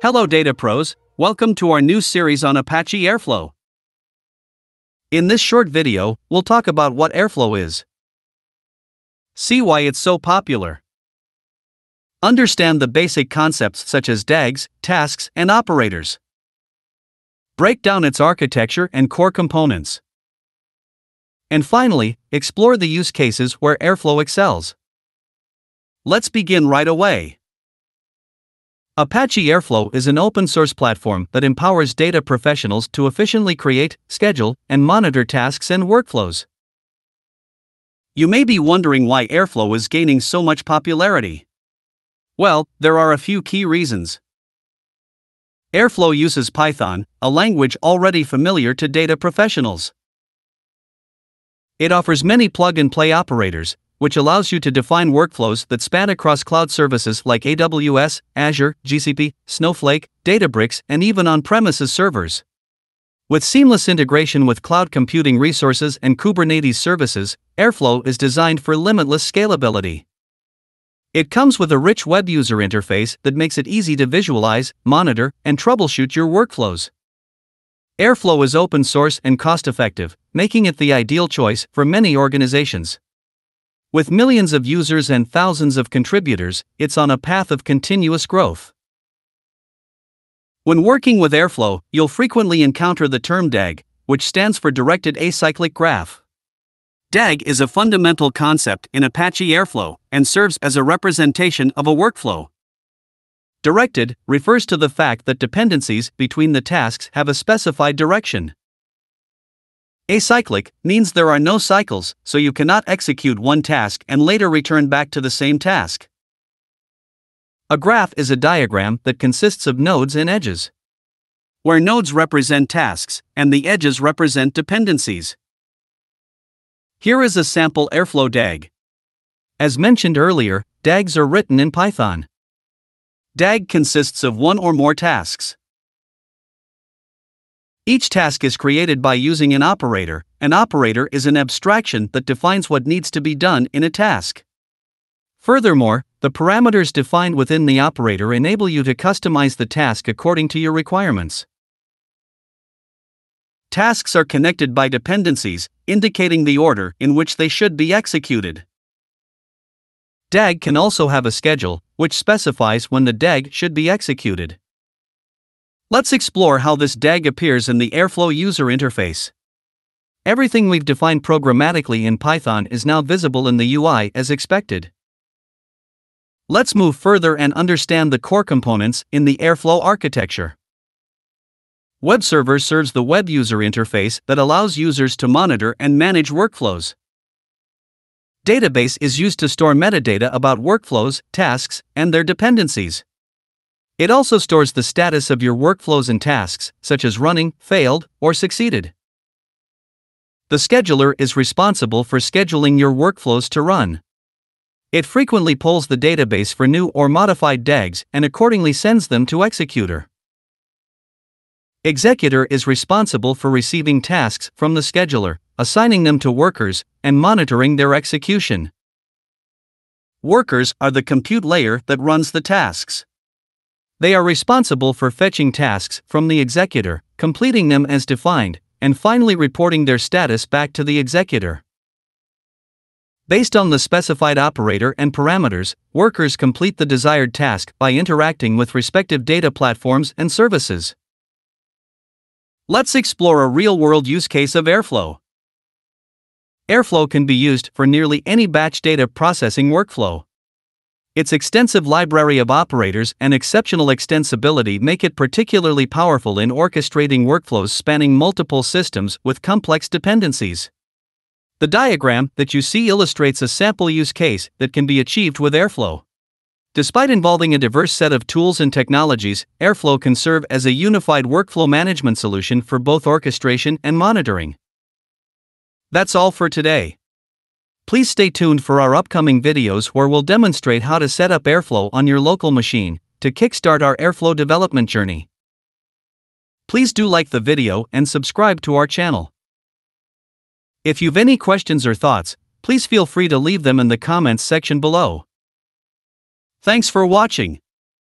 Hello Data Pros, welcome to our new series on Apache Airflow. In this short video, we'll talk about what Airflow is. See why it's so popular. Understand the basic concepts such as DAGs, tasks, and operators. Break down its architecture and core components. And finally, explore the use cases where Airflow excels. Let's begin right away. Apache Airflow is an open-source platform that empowers data professionals to efficiently create, schedule, and monitor tasks and workflows. You may be wondering why Airflow is gaining so much popularity. Well, there are a few key reasons. Airflow uses Python, a language already familiar to data professionals. It offers many plug-and-play operators, which allows you to define workflows that span across cloud services like AWS, Azure, GCP, Snowflake, Databricks, and even on-premises servers. With seamless integration with cloud computing resources and Kubernetes services, Airflow is designed for limitless scalability. It comes with a rich web user interface that makes it easy to visualize, monitor, and troubleshoot your workflows. Airflow is open source and cost-effective, making it the ideal choice for many organizations. With millions of users and thousands of contributors, it's on a path of continuous growth. When working with Airflow, you'll frequently encounter the term DAG, which stands for Directed Acyclic Graph. DAG is a fundamental concept in Apache Airflow and serves as a representation of a workflow. Directed refers to the fact that dependencies between the tasks have a specified direction. Acyclic means there are no cycles, so you cannot execute one task and later return back to the same task. A graph is a diagram that consists of nodes and edges, where nodes represent tasks and the edges represent dependencies. Here is a sample Airflow DAG. As mentioned earlier, DAGs are written in Python. DAG consists of one or more tasks. Each task is created by using an operator. An operator is an abstraction that defines what needs to be done in a task. Furthermore, the parameters defined within the operator enable you to customize the task according to your requirements. Tasks are connected by dependencies, indicating the order in which they should be executed. DAG can also have a schedule, which specifies when the DAG should be executed. Let's explore how this DAG appears in the Airflow user interface. Everything we've defined programmatically in Python is now visible in the UI as expected. Let's move further and understand the core components in the Airflow architecture. Web Server serves the web user interface that allows users to monitor and manage workflows. Database is used to store metadata about workflows, tasks, and their dependencies. It also stores the status of your workflows and tasks, such as running, failed, or succeeded. The scheduler is responsible for scheduling your workflows to run. It frequently polls the database for new or modified DAGs and accordingly sends them to executor. Executor is responsible for receiving tasks from the scheduler, assigning them to workers, and monitoring their execution. Workers are the compute layer that runs the tasks. They are responsible for fetching tasks from the executor, completing them as defined, and finally reporting their status back to the executor. Based on the specified operator and parameters, workers complete the desired task by interacting with respective data platforms and services. Let's explore a real-world use case of Airflow. Airflow can be used for nearly any batch data processing workflow. Its extensive library of operators and exceptional extensibility make it particularly powerful in orchestrating workflows spanning multiple systems with complex dependencies. The diagram that you see illustrates a sample use case that can be achieved with Airflow. Despite involving a diverse set of tools and technologies, Airflow can serve as a unified workflow management solution for both orchestration and monitoring. That's all for today. Please stay tuned for our upcoming videos where we'll demonstrate how to set up Airflow on your local machine to kickstart our Airflow development journey. Please do like the video and subscribe to our channel. If you've any questions or thoughts, please feel free to leave them in the comments section below. Thanks for watching.